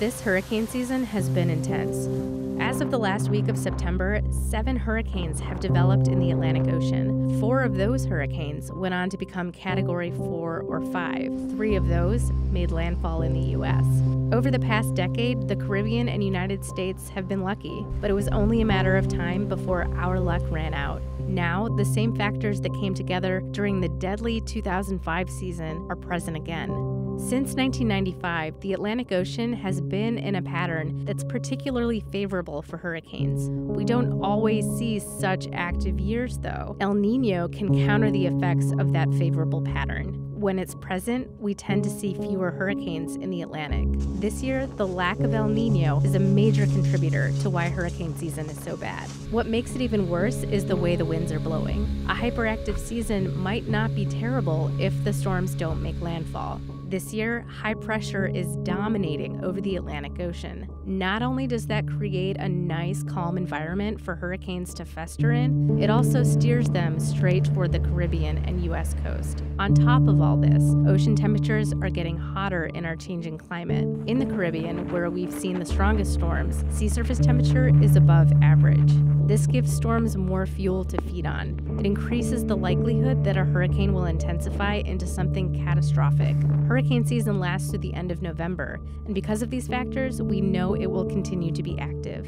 This hurricane season has been intense. As of the last week of September, 7 hurricanes have developed in the Atlantic Ocean. 4 of those hurricanes went on to become Category 4 or 5. 3 of those made landfall in the U.S. Over the past decade, the Caribbean and United States have been lucky, but it was only a matter of time before our luck ran out. Now, the same factors that came together during the deadly 2005 season are present again. Since 1995, the Atlantic Ocean has been in a pattern that's particularly favorable for hurricanes. We don't always see such active years, though. El Niño can counter the effects of that favorable pattern. When it's present, we tend to see fewer hurricanes in the Atlantic. This year, the lack of El Niño is a major contributor to why hurricane season is so bad. What makes it even worse is the way the winds are blowing. A hyperactive season might not be terrible if the storms don't make landfall. This year, high pressure is dominating over the Atlantic Ocean. Not only does that create a nice, calm environment for hurricanes to fester in, it also steers them straight toward the Caribbean and U.S. coast. On top of all this, ocean temperatures are getting hotter in our changing climate. In the Caribbean, where we've seen the strongest storms, sea surface temperature is above average. This gives storms more fuel to feed on. It increases the likelihood that a hurricane will intensify into something catastrophic. Hurricane season lasts through the end of November, and because of these factors, we know it will continue to be active.